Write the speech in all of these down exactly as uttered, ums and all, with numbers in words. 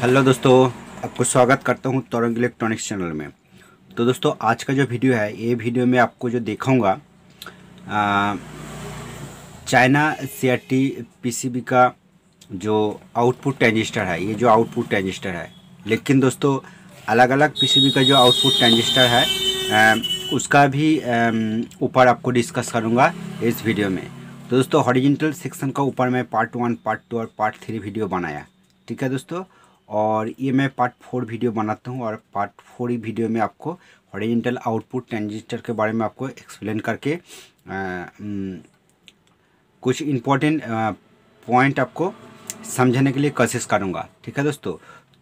Hello दोस्तों, आपको स्वागत करता हूं तरंग इलेक्ट्रॉनिक्स चैनल में। तो दोस्तों, आज का जो वीडियो है, ये वीडियो में आपको जो दिखाऊंगा चाइना सीआरटी पीसीबी का जो आउटपुट ट्रांजिस्टर है, ये जो आउटपुट ट्रांजिस्टर है। लेकिन दोस्तों, अलग अलग पीसीबी का जो आउटपुट ट्रांजिस्टर है आ, उसका भी ऊपर आपको डिस्कस करूँगा इस वीडियो में। तो दोस्तों, हॉरिजेंटल सेक्शन का ऊपर मैं पार्ट वन, पार्ट टू और पार्ट थ्री वीडियो बनाया, ठीक है दोस्तों। और ये मैं पार्ट फोर वीडियो बनाता हूँ और पार्ट फोर वीडियो में आपको हॉरिजेंटल आउटपुट ट्रांजिस्टर के बारे में आपको एक्सप्लेन करके आ, कुछ इम्पोर्टेंट पॉइंट आपको समझाने के लिए कोशिश करूँगा, ठीक है दोस्तों।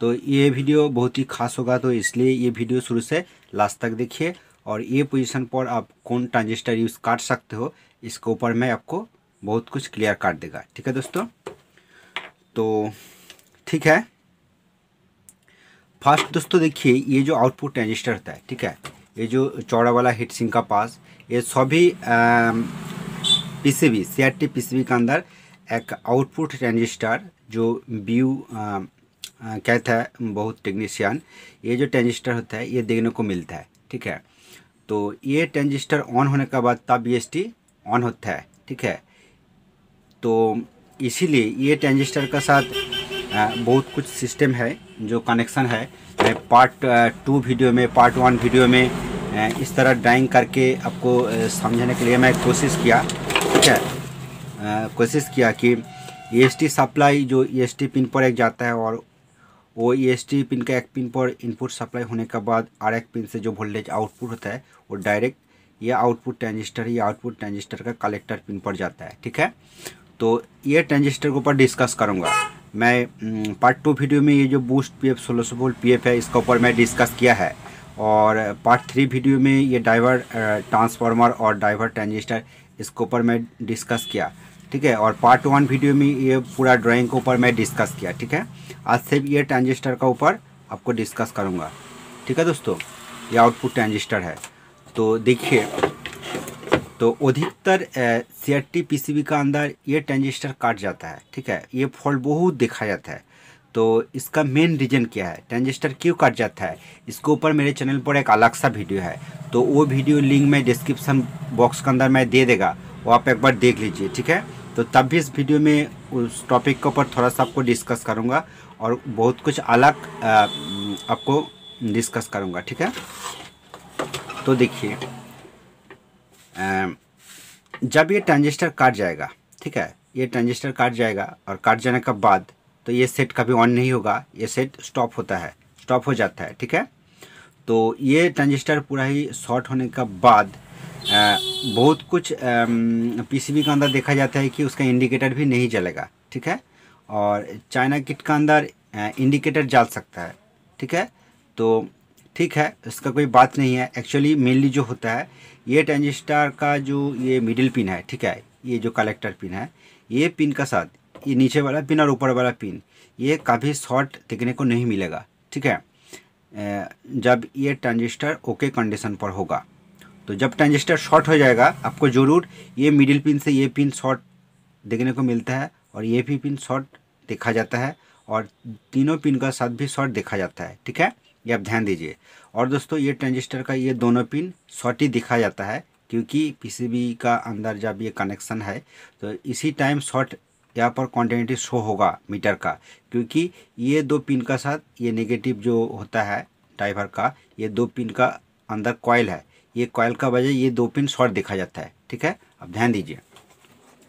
तो ये वीडियो बहुत ही खास होगा, तो इसलिए ये वीडियो शुरू से लास्ट तक देखिए। और ये पोजीशन पर आप कौन ट्रांजिस्टर यूज़ कर सकते हो, इसके ऊपर मैं आपको बहुत कुछ क्लियर कर देगा, ठीक है दोस्तों। तो ठीक है, फर्स्ट दोस्तों देखिए, ये जो आउटपुट ट्रांजिस्टर होता है, ठीक है, ये जो चौड़ा वाला हीट सिंक का पास, ये सभी पीसीबी सीआरटी पीसीबी के अंदर एक आउटपुट ट्रांजिस्टर जो व्यू कहता है बहुत टेक्नीशियन, ये जो ट्रांजिस्टर होता है ये देखने को मिलता है, ठीक है। तो ये ट्रांजिस्टर ऑन होने के बाद तब बीएसटी ऑन होता है, ठीक है। तो इसीलिए ये ट्रांजिस्टर का साथ बहुत कुछ सिस्टम है जो कनेक्शन है। मैं पार्ट टू वीडियो में, पार्ट वन वीडियो में इस तरह ड्राइंग करके आपको समझाने के लिए मैं कोशिश किया, ठीक है। कोशिश किया कि ईएसटी सप्लाई जो ईएसटी पिन पर एक जाता है और वो ईएसटी पिन का एक पिन पर इनपुट सप्लाई होने के बाद आर एक पिन से जो वोल्टेज आउटपुट होता है वो डायरेक्ट यह आउटपुट ट्रांजिस्टर या आउटपुट ट्रांजिस्टर का कलेक्टर पिन पर जाता है, ठीक है। तो ये ट्रांजिस्टर के ऊपर डिस्कस करूँगा मैं पार्ट टू वीडियो में। ये जो बूस्ट पीएफ सोलह सौ वोल्ट पीएफ है, इसके ऊपर मैं डिस्कस किया है। और पार्ट थ्री वीडियो में ये डाइवर ट्रांसफार्मर और डाइवर ट्रांजिस्टर, इसके ऊपर मैं डिस्कस किया, ठीक है। और पार्ट वन वीडियो में ये पूरा ड्राइंग के ऊपर मैं डिस्कस किया, ठीक है। आज से ये ट्रांजिस्टर का ऊपर आपको डिस्कस करूँगा, ठीक है दोस्तों। ये आउटपुट ट्रांजिस्टर है। तो देखिए, तो अधिकतर सीआरटी पीसीबी का अंदर ये ट्रांजिस्टर काट जाता है, ठीक है। ये फॉल्ट बहुत देखा जाता है। तो इसका मेन रीज़न क्या है, ट्रांजिस्टर क्यों काट जाता है, इसके ऊपर मेरे चैनल पर एक अलग सा वीडियो है, तो वो वीडियो लिंक मैं डिस्क्रिप्शन बॉक्स के अंदर मैं दे देगा, वो आप एक बार देख लीजिए, ठीक है। तो तब भी इस वीडियो में उस टॉपिक के ऊपर थोड़ा सा आपको डिस्कस करूँगा और बहुत कुछ अलग आपको डिस्कस करूँगा, ठीक है। तो देखिए, जब ये ट्रांजिस्टर काट जाएगा, ठीक है, ये ट्रांजिस्टर काट जाएगा और काट जाने के बाद तो ये सेट कभी ऑन नहीं होगा, ये सेट स्टॉप होता है, स्टॉप हो जाता है, ठीक है। तो ये ट्रांजिस्टर पूरा ही शॉर्ट होने के बाद आ, बहुत कुछ पीसीबी के अंदर देखा जाता है कि उसका इंडिकेटर भी नहीं जलेगा, ठीक है। और चाइना किट के अंदर इंडिकेटर जल सकता है, ठीक है। तो ठीक है, इसका कोई बात नहीं है। एक्चुअली मेनली जो होता है, ये ट्रांजिस्टर का जो ये मिडिल पिन है, ठीक है, ये जो कलेक्टर पिन है, ये पिन का साथ ये नीचे वाला पिन और ऊपर वाला पिन, ये कभी शॉर्ट देखने को नहीं मिलेगा, ठीक है, जब ये ट्रांजिस्टर ओके कंडीशन पर होगा। तो जब ट्रांजिस्टर शॉर्ट हो जाएगा, आपको ज़रूर ये मिडिल पिन से ये पिन शॉर्ट देखने को मिलता है और ये भी पिन शॉर्ट देखा जाता है और तीनों पिन का साथ भी शॉर्ट देखा जाता है, ठीक है, ये आप ध्यान दीजिए। और दोस्तों, ये ट्रांजिस्टर का ये दोनों पिन शॉर्ट ही दिखा जाता है, क्योंकि पीसीबी का अंदर जब ये कनेक्शन है तो इसी टाइम शॉर्ट यहाँ पर कॉन्टिन्यूटी शो होगा मीटर का, क्योंकि ये दो पिन का साथ ये नेगेटिव जो होता है ड्राइवर का, ये दो पिन का अंदर कॉयल है, ये कॉयल का वजह ये दो पिन शॉर्ट देखा जाता है, ठीक है, आप ध्यान दीजिए।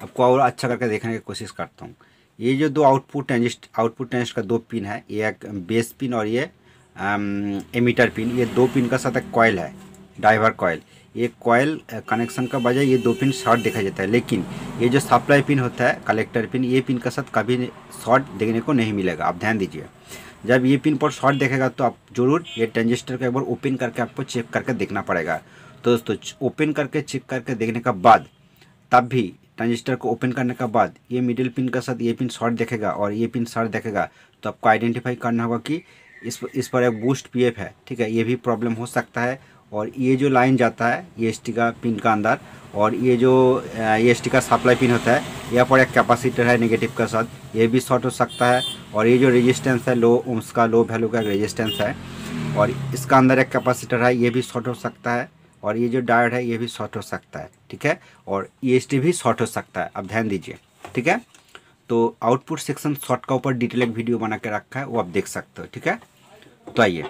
आपको और अच्छा करके देखने की कोशिश करता हूँ। ये जो दो आउटपुट ट्रांजिस्ट आउटपुट ट्रांजिस्टर का दो पिन है, ये एक बेस पिन और ये एमीटर पिन, ये दो पिन का साथ एक कॉयल है, डाइवर कॉयल, ये कॉयल कनेक्शन का बजाय ये दो पिन शॉर्ट देखा जाता है। लेकिन ये जो सप्लाई पिन होता है कलेक्टर पिन, ये पिन का साथ कभी शॉर्ट देखने को नहीं मिलेगा, आप ध्यान दीजिए। जब ये पिन पर शॉर्ट देखेगा तो आप जरूर ये ट्रांजिस्टर का एक बार ओपन करके आपको चेक करके देखना पड़ेगा। तो दोस्तों, ओपन करके चेक करके देखने के बाद, तब भी ट्रांजिस्टर को ओपन करने के बाद ये मिडिल पिन का साथ ये पिन शॉर्ट देखेगा और ये पिन शॉर्ट देखेगा, तो आपको आइडेंटिफाई करना होगा कि इस इस पर एक बूस्ट पीएफ है, ठीक है, ये भी प्रॉब्लम हो सकता है और ये जो लाइन जाता है ई एस टी का पिन का अंदर, और ये जो ई एस टी का सप्लाई पिन होता है यहाँ पर एक कैपेसिटर है नेगेटिव के साथ, ये भी शॉर्ट हो सकता है। और ये जो रेजिस्टेंस है लो ओम्स का, लो वैल्यू का रेजिस्टेंस है, और इसका अंदर एक कैपेसिटर है, ये भी शॉर्ट हो सकता है। और ये जो डायोड है ये भी शॉर्ट हो सकता है, ठीक है। और ई एस टी भी शॉर्ट हो सकता है, आप ध्यान दीजिए, ठीक है। तो आउटपुट सेक्शन शॉर्ट का ऊपर डिटेल एक वीडियो बना के रखा है, वो आप देख सकते हो, ठीक है। तो आइए,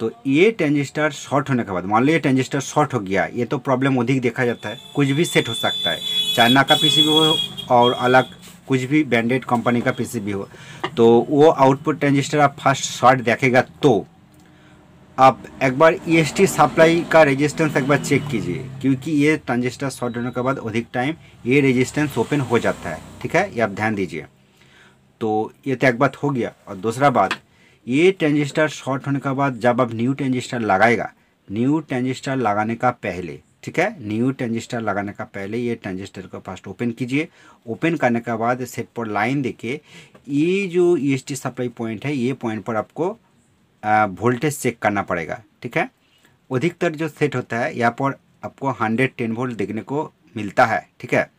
तो ये ट्रांजिस्टर शॉर्ट होने के बाद, मान लो ये ट्रांजिस्टर शॉर्ट हो गया, ये तो प्रॉब्लम अधिक देखा जाता है। कुछ भी सेट हो सकता है, चाइना का पीसीबी हो और अलग कुछ भी ब्रांडेड कंपनी का पीसीबी हो, तो वो आउटपुट ट्रांजिस्टर आप फर्स्ट शॉर्ट देखेगा। तो आप एक बार ई एस टी सप्लाई का रेजिस्टेंस एक बार चेक कीजिए, क्योंकि ये ट्रांजिस्टर शॉर्ट होने के बाद अधिक टाइम ये रेजिस्टेंस ओपन हो जाता है, ठीक है, ये आप ध्यान दीजिए। तो ये तो एक बात हो गया। और दूसरा बात, ये ट्रांजिस्टर शॉर्ट होने के बाद जब आप न्यू ट्रांजिस्टर लगाएगा, न्यू ट्रांजिस्टर लगाने का पहले, ठीक है, न्यू ट्रांजिस्टर लगाने का पहले ये ट्रांजिस्टर को फर्स्ट ओपन कीजिए। ओपन करने के बाद सेट पर लाइन देके ये जो E S T supply point है, ये पॉइंट पर आपको वोल्टेज चेक करना पड़ेगा, ठीक है। अधिकतर जो सेट होता है यहाँ पर आपको एक सौ दस वोल्ट देखने को मिलता है, ठीक है।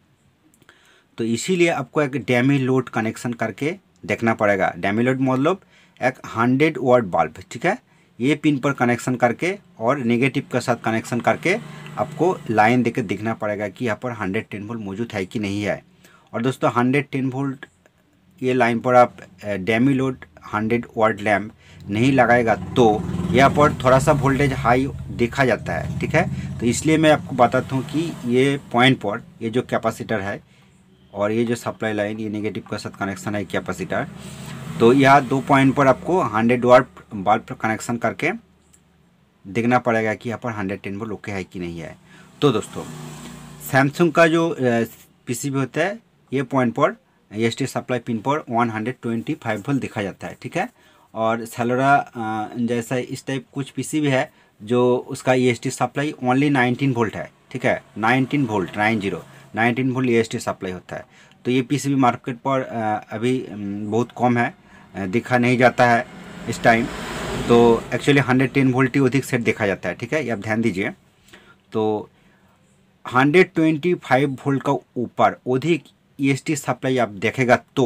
तो इसीलिए आपको एक डैमी लोड कनेक्शन करके देखना पड़ेगा। डैमी लोड मतलब एक हंड्रेड वाट बल्ब, ठीक है, ये पिन पर कनेक्शन करके और नेगेटिव के साथ कनेक्शन करके आपको लाइन देकर देखना पड़ेगा कि यहाँ पर एक सौ दस वोल्ट मौजूद है कि नहीं है। और दोस्तों एक सौ दस वोल्ट ये लाइन पर आप dummy load hundred watt lamp नहीं लगाएगा तो यहाँ पर थोड़ा सा वोल्टेज हाई देखा जाता है, ठीक है। तो इसलिए मैं आपको बताता हूँ कि ये पॉइंट पर ये जो कैपेसिटर है और ये जो सप्लाई लाइन, ये नेगेटिव के साथ कनेक्शन है कैपेसिटर, तो यह दो पॉइंट पर आपको हंड्रेड वाट बल्ब पर कनेक्शन करके देखना पड़ेगा कि यहाँ पर हंड्रेड टेन वोल्ट ओके है कि नहीं है। तो दोस्तों, सैमसंग का जो पीसीबी होता है ये पॉइंट पर E S T supply pin पर one hundred twenty five volt देखा जाता है, ठीक है। और सेलोरा जैसा इस टाइप कुछ पीसीबी है जो उसका E S T supply only nineteen volt है, ठीक है, nineteen volt nine zero nineteen volt E S T supply होता है। तो ये पीसीबी मार्केट पर अभी बहुत कम है, दिखा नहीं जाता है इस टाइम। तो एक्चुअली एक सौ दस वोल्ट ही अधिक सेट देखा जाता है, ठीक है, ये आप ध्यान दीजिए। तो एक सौ पच्चीस वोल्ट का ऊपर अधिक ई एस टी सप्लाई आप देखेगा तो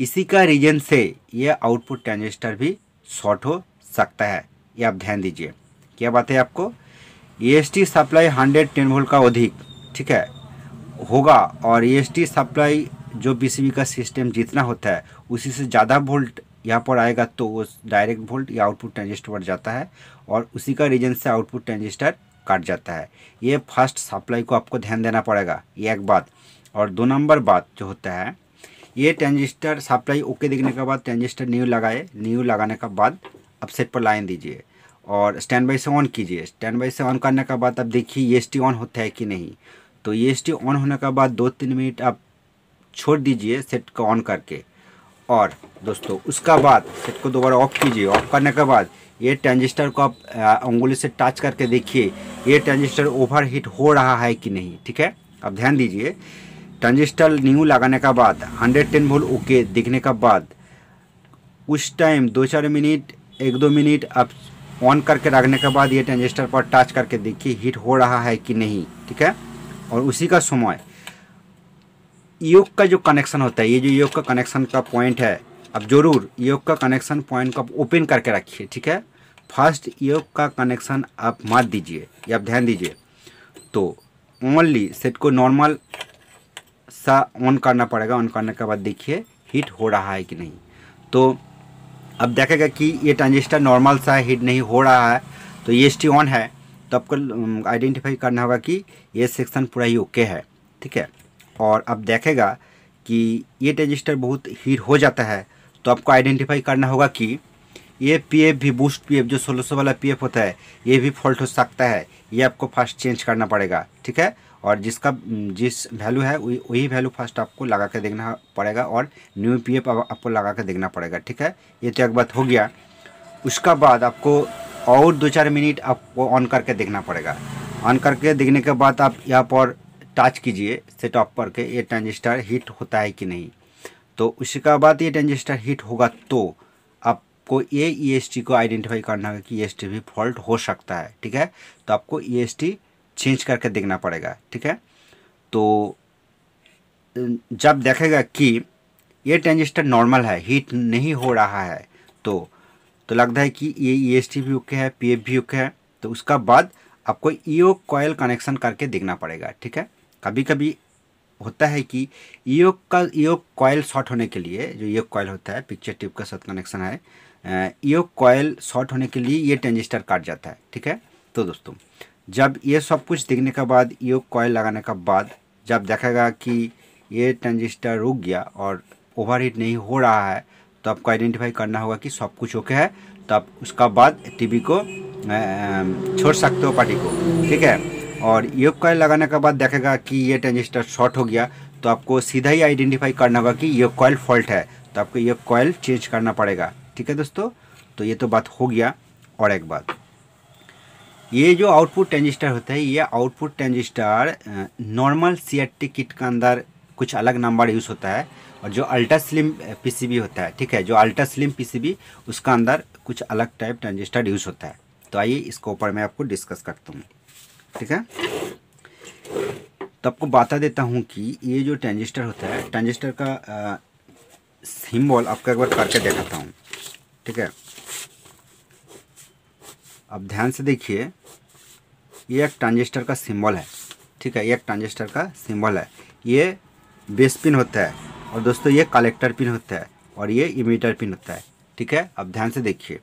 इसी का रीजन से यह आउटपुट ट्रांजिस्टर भी शॉर्ट हो सकता है, ये आप ध्यान दीजिए। क्या बात है आपको, ई एस टी सप्लाई एक सौ दस वोल्ट का अधिक, ठीक है, होगा। और ई एस टी सप्लाई जो पीसीबी का सिस्टम जितना होता है उसी से ज़्यादा वोल्ट यहाँ पर आएगा तो वो डायरेक्ट वोल्ट या आउटपुट ट्रांजिस्टर पर जाता है, और उसी का रीजन से आउटपुट ट्रांजिस्टर कट जाता है। ये फर्स्ट सप्लाई को आपको ध्यान देना पड़ेगा, ये एक बात। और दो नंबर बात जो होता है, ये ट्रांजिस्टर सप्लाई ओके देखने के बाद ट्रांजिस्टर न्यू लगाए, न्यू लगाने के बाद आप सेट पर लाइन दीजिए और स्टैंड बाई से ऑन कीजिए। स्टैंड बाई से ऑन करने के बाद आप देखिए ई एस टी ऑन होता है कि नहीं। तो ई एस टी ऑन होने के बाद दो तीन मिनट आप छोड़ दीजिए सेट को ऑन करके, और दोस्तों उसका बाद सेट को दोबारा ऑफ कीजिए। ऑफ करने के बाद ये ट्रांजिस्टर को आप उंगली से टच करके देखिए ये ट्रांजिस्टर ओवर हीट हो रहा है कि नहीं, ठीक है, आप ध्यान दीजिए। ट्रांजिस्टर न्यू लगाने का बाद एक सौ दस वोल्ट ओके दिखने का बाद उस टाइम दो चार मिनट, एक दो मिनट आप ऑन करके रखने के बाद ये ट्रांजिस्टर पर टच करके देखिए हीट हो रहा है कि नहीं, ठीक है। और उसी का समय योग का जो कनेक्शन होता है, ये जो योग का कनेक्शन का पॉइंट है, आप ज़रूर योग का कनेक्शन पॉइंट को ओपन करके रखिए, ठीक है। फर्स्ट योग का कनेक्शन आप मत दीजिए, ये आप ध्यान दीजिए। तो ओनली सेट को नॉर्मल सा ऑन करना पड़ेगा। ऑन करने के बाद देखिए हीट हो रहा है कि नहीं। तो अब देखेगा कि ये ट्रांजिस्टर नॉर्मल सा हीट नहीं हो रहा है, तो ई एस टी ऑन है, तो आपको आइडेंटिफाई करना होगा कि ये सेक्शन पूरा ही ओके है, ठीक है। और अब देखेगा कि ये ट्रांजिस्टर बहुत हीट हो जाता है, तो आपको आइडेंटिफाई करना होगा कि ये पीएफ भी, बूस्ट पीएफ जो सोलह सौ वाला पीएफ होता है, ये भी फॉल्ट हो सकता है, ये आपको फर्स्ट चेंज करना पड़ेगा, ठीक है। और जिसका जिस वैल्यू है वही वैल्यू फर्स्ट आपको लगा के देखना पड़ेगा, और न्यू पीएफ आपको लगा के देखना पड़ेगा, ठीक है। ये तो एक बात हो गया। उसका बाद आपको और दो चार मिनट आपको ऑन करके देखना पड़ेगा। ऑन करके देखने के बाद आप यहाँ पर टच कीजिए सेट ऑफ करके ये ट्रांजिस्टर हीट होता है कि नहीं। तो उसके बाद ये ट्रांजिस्टर हीट होगा तो आप आपको ये ईएसटी को आइडेंटिफाई करना होगा कि ईएसटी भी फॉल्ट हो सकता है, ठीक है। तो आपको ईएसटी चेंज करके देखना पड़ेगा, ठीक है। तो जब देखेगा कि ये ट्रांजिस्टर नॉर्मल है, हीट नहीं हो रहा है, तो तो लगता है कि ये ईएसटी भी ओके है, पीएफ भी ओके है। तो उसका बाद आपको ईओ कॉयल कनेक्शन करके देखना पड़ेगा, ठीक है। कभी कभी होता है कि ईओ का ईओ कॉयल शॉर्ट होने के लिए, जो ईओ कॉयल होता है पिक्चर ट्यूब के साथ कनेक्शन है, ईओ कॉयल शॉर्ट होने के लिए ये ट्रांजिस्टर काट जाता है, ठीक है। तो दोस्तों जब ये सब कुछ देखने के बाद, ईओ कॉयल लगाने के बाद जब देखेगा कि ये ट्रांजिस्टर रुक गया और ओवरहीट नहीं हो रहा है, तो आपको आइडेंटिफाई करना होगा कि सब कुछ ओके है। तो आप उसका बाद टीवी को छोड़ सकते हो, पार्टी को, ठीक है। और ईओ कॉइल लगाने के बाद देखेगा कि ये ट्रांजिस्टर शॉर्ट हो गया, तो आपको सीधा ही आइडेंटिफाई करना होगा कि ईओ कॉइल फॉल्ट है, तो आपको ईओ कॉइल चेंज करना पड़ेगा, ठीक है दोस्तों। तो ये तो बात हो गया। और एक बात, ये जो आउटपुट ट्रांजिस्टर होता है, ये output transistor normal CRT kit के अंदर कुछ अलग नंबर यूज़ होता है, और जो अल्ट्रा स्लिम पीसीबी होता है, ठीक है, जो अल्ट्रा स्लिम पीसीबी उसका अंदर कुछ अलग टाइप ट्रांजिस्टर यूज़ होता है। तो आइए इसके ऊपर मैं आपको डिस्कस करता हूँ, ठीक है। तो आपको बता देता हूँ कि ये जो ट्रांजिस्टर होता है, ट्रांजिस्टर का आ, सिंबल आपको एक बार करके दिखाता हूँ, ठीक है। आप ध्यान से देखिए, ये एक ट्रांजिस्टर का सिंबल है, ठीक है, ये एक ट्रांजिस्टर का सिंबल है। ये बेस पिन होता है, और दोस्तों ये कलेक्टर पिन होता है, और ये इमीटर पिन होता है, ठीक है। आप ध्यान से देखिए,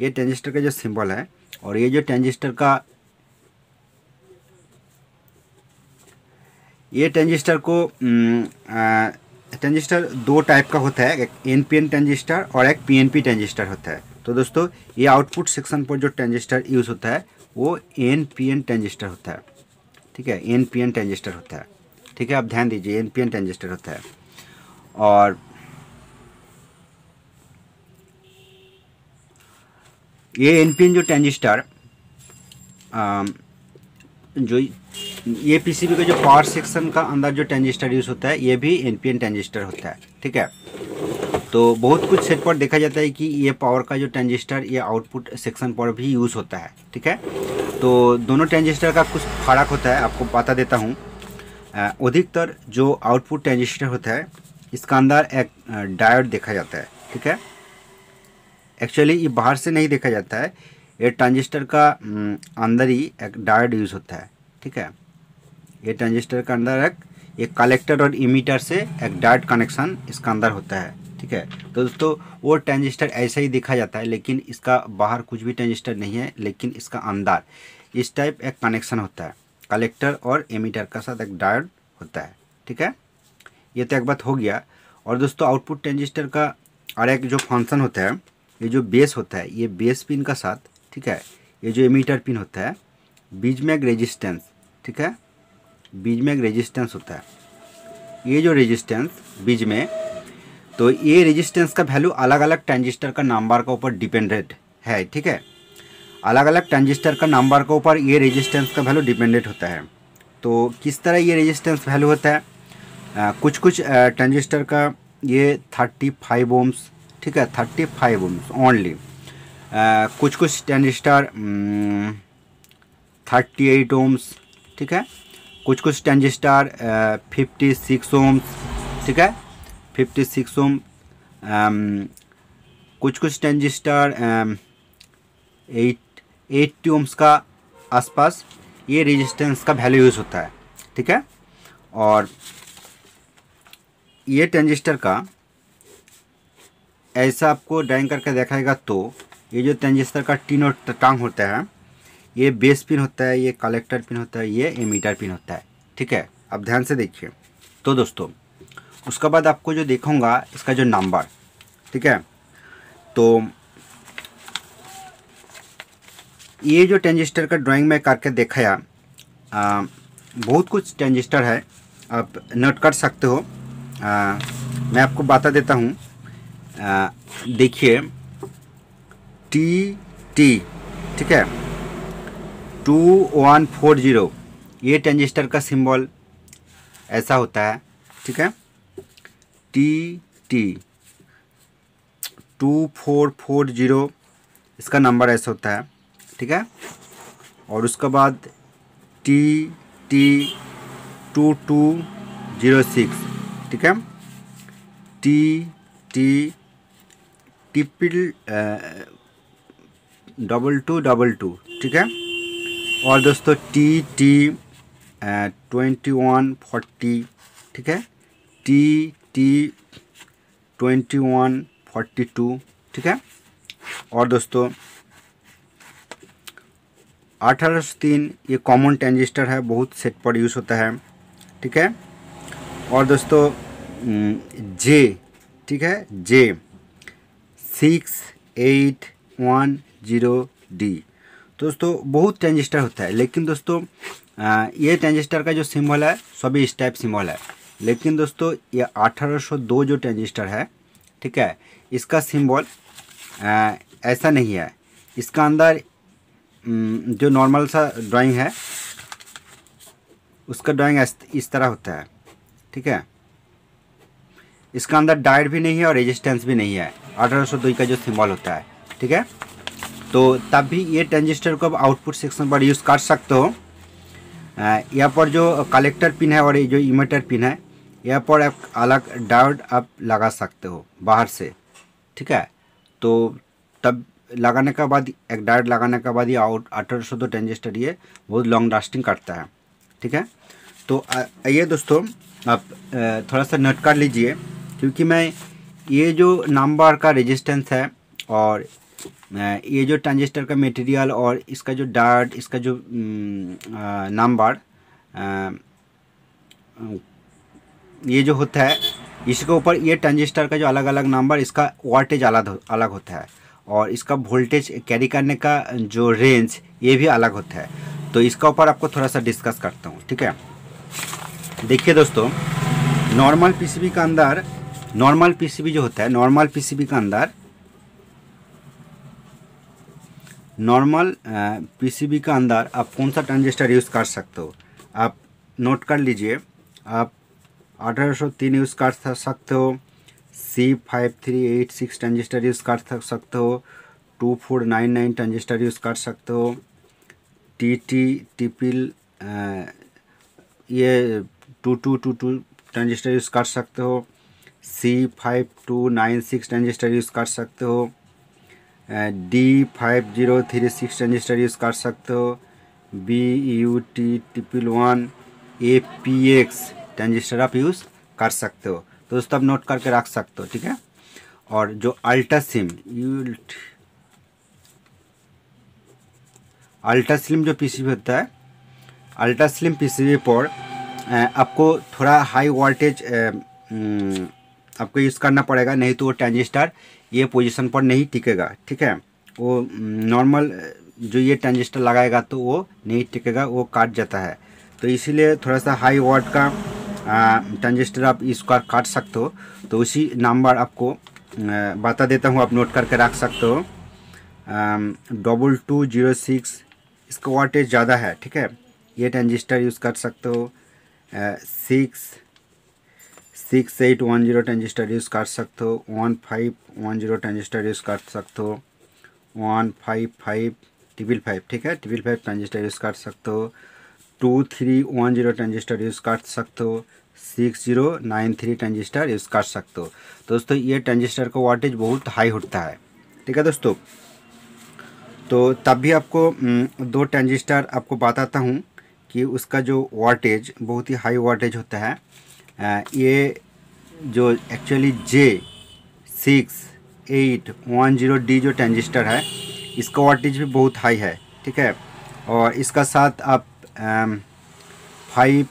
ये ट्रांजिस्टर का जो सिंबल है, और ये जो ट्रांजिस्टर का ये ट्रांजिस्टर को ट्रांजिस्टर दो टाइप का होता है, एक एनपीएन ट्रांजिस्टर और एक पीएनपी ट्रांजिस्टर होता है। तो दोस्तों ये आउटपुट सेक्शन पर जो ट्रांजिस्टर यूज़ होता है वो एनपीएन ट्रांजिस्टर होता है, ठीक है, एनपीएन ट्रांजिस्टर होता है, ठीक है। आप ध्यान दीजिए, एनपीएन ट्रांजिस्टर होता है। और ये एनपीएन जो ट्रांजिस्टर जो ये पीसीबी का जो पावर सेक्शन का अंदर जो ट्रांजिस्टर यूज़ होता है, ये भी एनपीएन ट्रांजिस्टर होता है, ठीक है। तो बहुत कुछ सेट पर देखा जाता है कि ये पावर का जो ट्रांजिस्टर ये आउटपुट सेक्शन पर भी यूज़ होता है, ठीक है। तो दोनों ट्रांजिस्टर का कुछ फर्क होता है, आपको बता देता हूँ। अधिकतर जो आउटपुट ट्रांजिस्टर होता है इसका अंदर एक डायोड देखा जाता है, ठीक है। एक्चुअली ये बाहर से नहीं देखा जाता है, ये ट्रांजिस्टर का अंदर ही एक डायोड यूज़ होता है, ठीक है। ये ट्रांजिस्टर के अंदर एक एक कलेक्टर और इमीटर से एक डायोड कनेक्शन इसका अंदर होता है, ठीक है। तो दोस्तों वो ट्रांजिस्टर ऐसा ही देखा जाता है, लेकिन इसका बाहर कुछ भी ट्रांजिस्टर नहीं है, लेकिन इसका अंदर इस टाइप एक कनेक्शन होता है, कलेक्टर और एमीटर के साथ एक डायोड होता है, ठीक है। ये तो एक बात हो गया। और दोस्तों आउटपुट ट्रांजिस्टर का और एक जो फंक्शन होता है, ये जो बेस होता है ये बेस पिन का साथ, ठीक है, ये जो एमीटर पिन होता है बीच में एक रेजिस्टेंस, ठीक है, बीच में एक रेजिस्टेंस होता है, ये जो रेजिस्टेंस बीच में, तो ये रेजिस्टेंस का वैल्यू अलग अलग ट्रांजिस्टर का नंबर के ऊपर डिपेंडेंट है, ठीक है, अलग अलग ट्रांजिस्टर का नंबर के ऊपर ये रेजिस्टेंस का वैल्यू डिपेंडेंट होता है। तो किस तरह ये रेजिस्टेंस वैल्यू होता है, आ, कुछ कुछ ट्रांजिस्टर का ये थर्टी फाइव ओम्स, ठीक है, थर्टी फाइव ओम्स ओनली, कुछ कुछ ट्रांजिस्टर थर्टी एट ओम्स, ठीक है, कुछ कुछ ट्रांजिस्टर फिफ्टी सिक्स ओम्स, ठीक है, फिफ्टी सिक्स ओम, कुछ कुछ ट्रांजिस्टर एट एट्टी ओम्स का आसपास ये रेजिस्टेंस का वैल्यू यूज़ होता है, ठीक है। और ये ट्रांजिस्टर का ऐसा आपको ड्राइंग करके देखाएगा, तो ये जो ट्रांजिस्टर का टिन और टांग होता है, ये बेस पिन होता है, ये कलेक्टर पिन होता है, ये एमीटर पिन होता है, ठीक है। अब ध्यान से देखिए। तो दोस्तों उसके बाद आपको जो देखूंगा इसका जो नंबर, ठीक है। तो ये जो ट्रांजिस्टर का ड्राइंग में करके देखाया, बहुत कुछ ट्रांजिस्टर है, आप नोट कर सकते हो। आ, मैं आपको बता देता हूँ, देखिए टी टी, ठीक है, टू वन फोर जीरो, ये ट्रांजिस्टर का सिंबल ऐसा होता है, ठीक है, T T two four four zero, इसका नंबर ऐसा होता है, ठीक है। और उसके बाद T T two two zero six, ठीक है। T T triple double two double two, ठीक है। और दोस्तों T T twenty one forty, ठीक है। T T twenty one forty two, ठीक है। और दोस्तों अठारह सौ तीन ये कॉमन ट्रांजिस्टर है, बहुत सेट पर यूज़ होता है, ठीक है। और दोस्तों जे, ठीक है, J six eight one zero D, दोस्तों बहुत ट्रांजिस्टर होता है। लेकिन दोस्तों ये ट्रांजिस्टर का जो सिंबल है सभी इस टाइप सिंबल है, लेकिन दोस्तों ये अठारह सौ दो जो ट्रांजिस्टर है, ठीक है, इसका सिंबल ऐसा नहीं है। इसका अंदर जो नॉर्मल सा ड्राइंग है उसका ड्राइंग इस तरह होता है, ठीक है। इसका अंदर डायोड भी नहीं है और रेजिस्टेंस भी नहीं है, अठारह सौ दो का जो सिंबल होता है, ठीक है। तो तब भी ये ट्रांजिस्टर को आप आउटपुट सेक्शन पर यूज़ कर सकते हो। यहाँ पर जो कलेक्टर पिन है और ये जो इमीटर पिन है, यहाँ पर आप अलग डायोड आप लगा सकते हो बाहर से, ठीक है। तो तब लगाने के बाद एक डायोड लगाने के बाद ये आउट अठारह सौ दो ट्रांजिस्टर ये बहुत लॉन्ग लास्टिंग करता है, ठीक है। तो ये दोस्तों आप थोड़ा सा नोट कर लीजिए, क्योंकि मैं ये जो नंबर का रेजिस्टेंस है और ये जो ट्रांजिस्टर का मटेरियल और इसका जो डायोड, इसका जो नंबर ये जो होता है, इसके ऊपर ये ट्रांजिस्टर का जो अलग अलग नंबर, इसका वाटेज अलग अलग होता है और इसका वोल्टेज कैरी करने का जो रेंज ये भी अलग होता है। तो इसका ऊपर आपको थोड़ा सा डिस्कस करता हूँ, ठीक है। देखिए दोस्तों नॉर्मल पीसीबी का अंदर, नॉर्मल पीसीबी जो होता है, नॉर्मल पीसीबी का अंदर, नॉर्मल पीसीबी का अंदर आप कौन सा ट्रांजिस्टर यूज़ कर सकते हो, आप नोट कर लीजिए। आप अठारह सौ तीन यूज़ कर सकते हो, C five three eight six transistor use कर सकते हो, two four nine nine transistor use कर सकते हो, टी टी टिपिल ये two two two two transistor use कर सकते हो, C five two nine six transistor use कर सकते हो, D five zero three six transistor use कर सकते हो, B U T triple one A P X transistor आप यूज़ कर सकते हो। तो दोस्तों आप नोट करके रख सकते हो, ठीक है। और जो अल्ट्रा सिम यू अल्ट्रा स्लिम जो पीसीबी होता है, अल्ट्रा स्लिम पीसीबी पर आपको थोड़ा हाई वोल्टेज आपको यूज़ करना पड़ेगा, नहीं तो वो ट्रांजिस्टर ये पोजीशन पर नहीं टिकेगा, ठीक है। वो नॉर्मल जो ये ट्रांजिस्टर लगाएगा तो वो नहीं टिकेगा, वो काट जाता है। तो इसीलिए थोड़ा सा हाई वाट का ट्रांजिस्टर आप इसका काट सकते हो। तो उसी नंबर आपको आ, बता देता हूँ, आप नोट करके रख सकते हो। डबल टू जीरो सिक्स इसका वाटेज ज़्यादा है, ठीक है, ये ट्रांजिस्टर यूज़ कर सकते हो। Six six eight one zero transistor use कर सकते हो, one five one zero transistor use कर सकते हो, one five five triple five, ठीक है, ट्रिपल फाइव ट्रांजिस्टर यूज़ कर सकते हो, two three one zero transistor use कर सकते हो, six zero nine three transistor use कर सकते हो। दोस्तों ये ट्रांजिस्टर का वाटेज बहुत हाई होता है, ठीक है दोस्तों। तो तब भी आपको दो ट्रांजिस्टर आपको बताता हूँ कि उसका जो वाटेज बहुत ही हाई वाटेज होता है। आ, ये जो actually J six eight one zero D जो ट्रांजिस्टर है, इसका वाटेज भी बहुत हाई है, ठीक है। और इसका साथ आप फाइव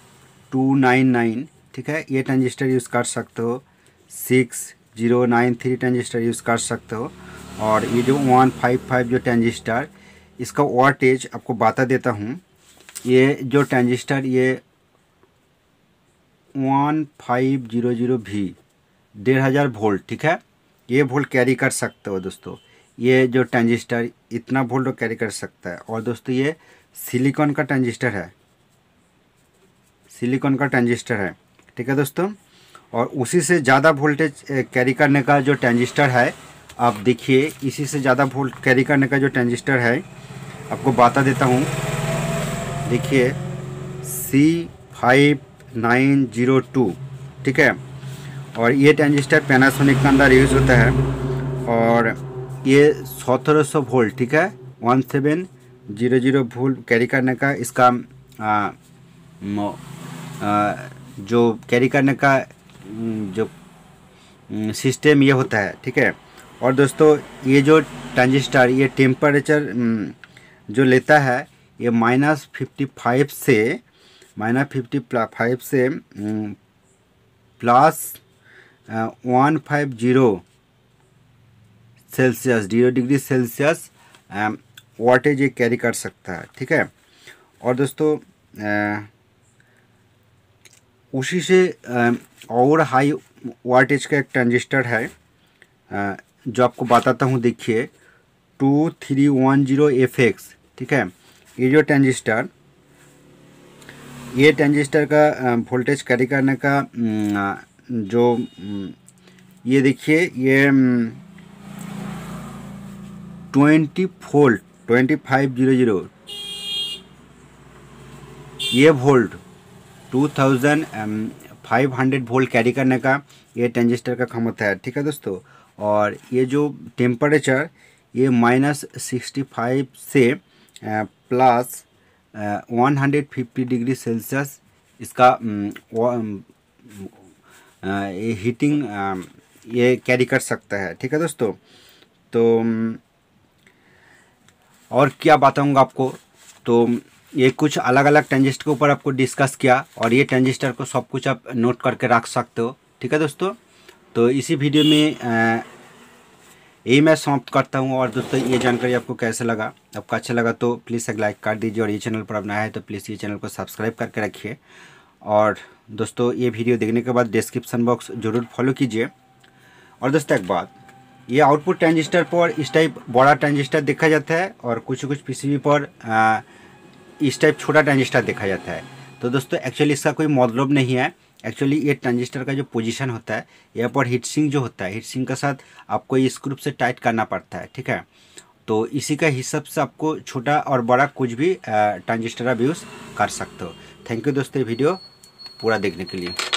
टू नाइन नाइन, ठीक है, ये ट्रांजिस्टर यूज़ कर सकते हो, six zero nine three transistor use कर सकते हो। और ये जो वन फाइव फाइव जो ट्रांजिस्टर, इसका वाटेज आपको बता देता हूँ। ये जो ट्रांजिस्टर ये वन फाइव जीरो जीरो भी डेढ़ हज़ार वोल्ट, ठीक है, ये वोल्ट कैरी कर सकते हो दोस्तों। ये जो ट्रांजिस्टर इतना वोल्ट कैरी कर सकता है। और दोस्तों ये सिलिकॉन का ट्रांजिस्टर है, सिलिकॉन का ट्रांजिस्टर है, ठीक है दोस्तों। और उसी से ज़्यादा वोल्टेज कैरी करने का जो ट्रांजिस्टर है आप देखिए इसी से ज़्यादा वोल्ट कैरी करने का जो ट्रांजिस्टर है आपको बता देता हूँ। देखिए C five nine zero two, ठीक है। और ये ट्रांजिस्टर पैनासोनिक के अंदर यूज़ होता है और ये सत्रह सौ वोल्ट, ठीक है, one seven zero zero volt carry करने का इसका आ, आ, जो कैरी करने का जो सिस्टम ये होता है, ठीक है। और दोस्तों ये जो ट्रांजिस्टर ये टेम्परेचर जो लेता है ये माइनस फिफ्टी फाइव से माइनस फिफ्टी फाइव से plus one five zero Celsius zero degree Celsius wattage ये कैरी कर सकता है, ठीक है। और दोस्तों आ, उसी से और हाई वाटेज का एक ट्रांजिस्टर है जो आपको बताता हूँ। देखिए two three one zero F X, ठीक है। ये जो ट्रांजिस्टर ये ट्रांजिस्टर का वोल्टेज कैरी करने का जो ये देखिए ये twenty volt twenty five zero zero ये volt two thousand five hundred volt carry करने का ये ट्रांजिस्टर का क्षमता है, ठीक है दोस्तों। और ये जो टेम्परेचर ये माइनस सिक्सटी फाइव से plus one hundred fifty degree Celsius इसका हीटिंग ये कैरी कर सकता है, ठीक है दोस्तों। तो और क्या बताऊँगा आपको, तो ये कुछ अलग अलग ट्रांजिस्टर के ऊपर आपको डिस्कस किया और ये ट्रांजिस्टर को सब कुछ आप नोट करके रख सकते हो, ठीक है दोस्तों। तो इसी वीडियो में यही मैं समाप्त करता हूँ। और दोस्तों ये जानकारी आपको कैसे लगा, आपको अच्छा लगा तो प्लीज़ एक लाइक कर दीजिए और ये चैनल पर आप नया है तो प्लीज़ ये चैनल को सब्सक्राइब करके रखिए। और दोस्तों ये वीडियो देखने के बाद डिस्क्रिप्सन बॉक्स जरूर फॉलो कीजिए। और दोस्तों एक बात, ये आउटपुट ट्रांजिस्टर पर इस टाइप बड़ा ट्रांजिस्टर देखा जाता है और कुछ कुछ पीसीबी पर इस टाइप छोटा ट्रांजिस्टर देखा जाता है। तो दोस्तों एक्चुअली इसका कोई मतलब नहीं है। एक्चुअली ये ट्रांजिस्टर का जो पोजीशन होता है यहाँ पर हीट सिंक जो होता है हीट सिंक के साथ आपको ये स्क्रू से टाइट करना पड़ता है, ठीक है। तो इसी का हिसाब से आपको छोटा और बड़ा कुछ भी ट्रांजिस्टर आप यूज़ कर सकते हो। थैंक यू दोस्तों वीडियो पूरा देखने के लिए।